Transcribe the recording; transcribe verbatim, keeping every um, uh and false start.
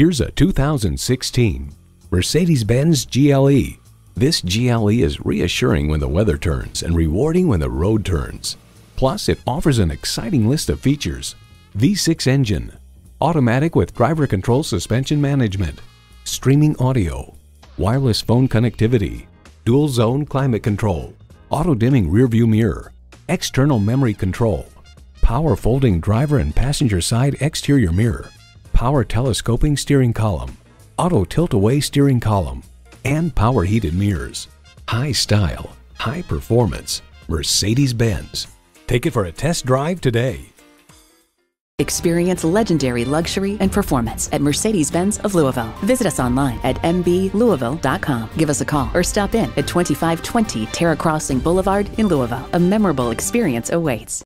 Here's a two thousand sixteen Mercedes-Benz G L E. This G L E is reassuring when the weather turns and rewarding when the road turns. Plus, it offers an exciting list of features. V six engine, automatic with driver control suspension management, streaming audio, wireless phone connectivity, dual zone climate control, auto dimming rear view mirror, external memory control, power folding driver and passenger side exterior mirror, power telescoping steering column, auto tilt away steering column, and power heated mirrors. High style, high performance, Mercedes-Benz. Take it for a test drive today. Experience legendary luxury and performance at Mercedes-Benz of Louisville. Visit us online at m b louisville dot com. Give us a call or stop in at twenty-five twenty Terra Crossing Boulevard in Louisville. A memorable experience awaits.